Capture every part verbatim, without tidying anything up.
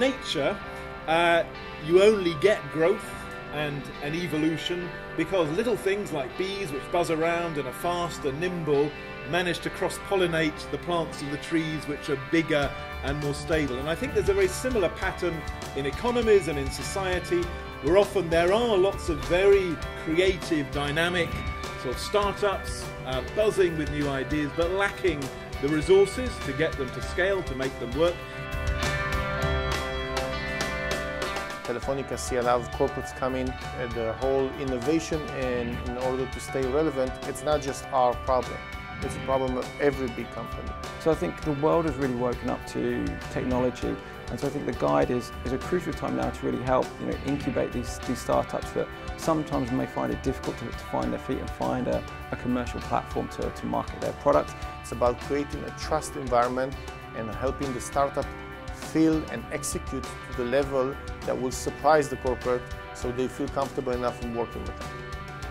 nature, uh, you only get growth and an evolution because little things like bees, which buzz around and are fast and nimble, manage to cross-pollinate the plants and the trees, which are bigger and more stable. And I think there's a very similar pattern in economies and in society, where often there are lots of very creative, dynamic sort of startups uh, buzzing with new ideas, but lacking the resources to get them to scale, to make them work. Telefónica see allows corporates come in at the whole innovation, and in order to stay relevant, it's not just our problem. It's a problem of every big company. So I think the world has really woken up to technology, and so I think the guide is, is a crucial time now to really help you know, incubate these, these startups that sometimes may find it difficult to, to find their feet and find a, a commercial platform to, to market their product. It's about creating a trust environment and helping the startup feel and execute to the level that will surprise the corporate, so they feel comfortable enough in working with them.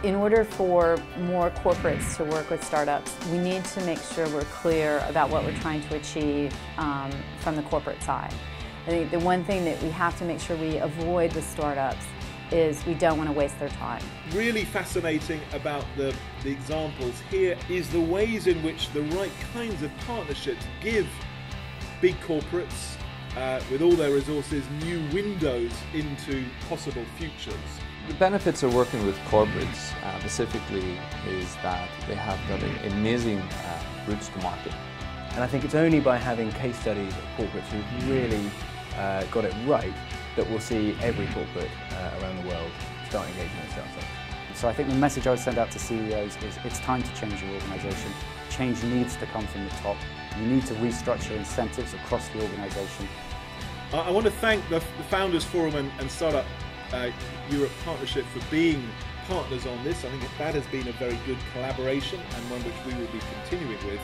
In order for more corporates to work with startups, we need to make sure we're clear about what we're trying to achieve um, from the corporate side. I think the one thing that we have to make sure we avoid with startups is we don't want to waste their time. Really fascinating about the, the examples here is the ways in which the right kinds of partnerships give big corporates, uh, with all their resources, new windows into possible futures. The benefits of working with corporates uh, specifically is that they have got amazing uh, routes to market. And I think it's only by having case studies of corporates who've really uh, got it right that we'll see every corporate uh, around the world start engaging in startups. So I think the message I would send out to C E Os is it's time to change your organisation. Change needs to come from the top. You need to restructure incentives across the organisation. I want to thank the Founders Forum and, and Startup Uh, Europe Partnership for being partners on this. I think that has been a very good collaboration and one which we will be continuing with.